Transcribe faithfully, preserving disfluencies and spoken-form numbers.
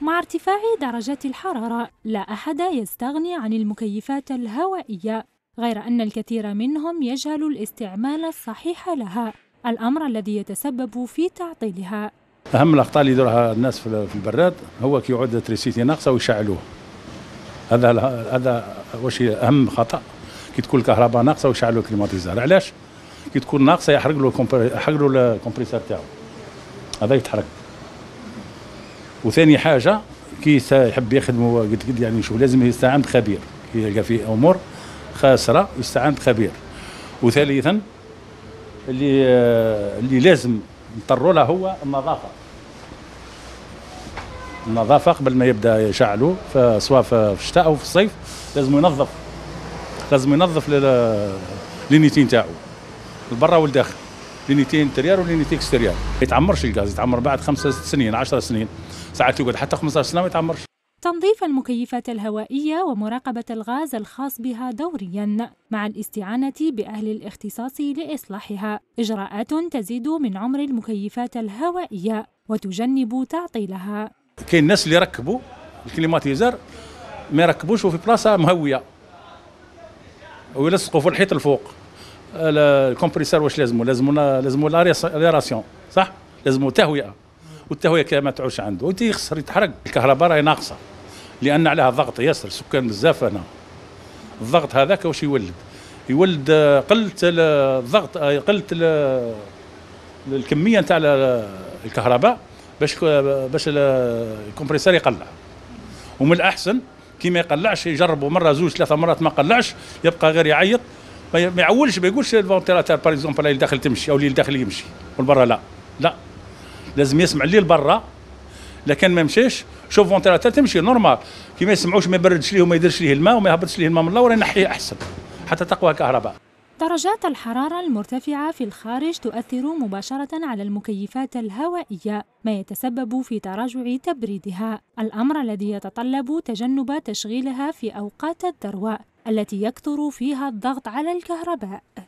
مع ارتفاع درجات الحرارة لا أحد يستغني عن المكيفات الهوائية، غير أن الكثير منهم يجهل الاستعمال الصحيح لها، الأمر الذي يتسبب في تعطيلها. أهم الأخطاء اللي يديرها الناس في البراد هو كي يعود تريسيتي ناقصة ويشعلوه، هذا هذا واش أهم خطأ. كي تكون الكهرباء ناقصة ويشعلوا الكليماتيزار، علاش؟ كي تكون ناقصة يحرق له يحرق له الكمبريسور تاعو، هذا يتحرق. وثاني حاجة كي يحب يخدموا قد قد يعني شوف لازم يستعان بخبير، كي يلقى في أمور خاسرة يستعان بخبير. وثالثا اللي اللي لازم نضطروا له هو النظافة. النظافة قبل ما يبدأ يشعلوا سواء في الشتاء أو في الصيف لازم ينظف، لازم ينظف للنيتين تاعو البرا والداخل، لينيتين انتريار ولينيتين اكستريار. ما يتعمرش الغاز، يتعمر بعد خمسة سنين عشر سنين، ساعات يقعد حتى خمسة عشر سنة ما يتعمرش. تنظيف المكيفات الهوائية ومراقبة الغاز الخاص بها دورياً مع الاستعانة بأهل الاختصاص لإصلاحها، إجراءات تزيد من عمر المكيفات الهوائية وتجنب تعطيلها. كاين الناس اللي ركبوا الكليماتيزر ما يركبوش في بلاصة مهوية ويلصقوا في الحيط الفوق. الكمبريسور واش لازمو؟ لازمونا لازمو لارياسيون، صح؟ لازمو تهوئه، والتهوئه كما تعوش عنده وانت يخسر يتحرق. الكهرباء راهي ناقصه لان عليها ضغط ياسر، السكان بزاف هنا. الضغط هذاك واش يولد؟ يولد قله الضغط، قله الكميه نتاع الكهرباء باش باش الكمبريسور يقلع. ومن الاحسن كي ما يقلعش، يجربوا مره زوج ثلاثه مرات ما قلعش، يبقى غير يعيط، ما يعولش، ما يقولش الفونتيلاتور باغ اكزومبل اللي داخل تمشي او اللي داخل يمشي والبرا لا لا، لازم يسمع اللي البرا. لكن ما مشاش شوف فونتيلاتور تمشي نورمال، كي ما يسمعوش ما يبردش ليه وما يديرش ليه الماء وما يهبطش ليه الماء من اللور، ينحيه احسن حتى تقوى الكهرباء. درجات الحرارة المرتفعة في الخارج تؤثر مباشرة على المكيفات الهوائية، ما يتسبب في تراجع تبريدها، الأمر الذي يتطلب تجنب تشغيلها في أوقات الذروة التي يكثر فيها الضغط على الكهرباء.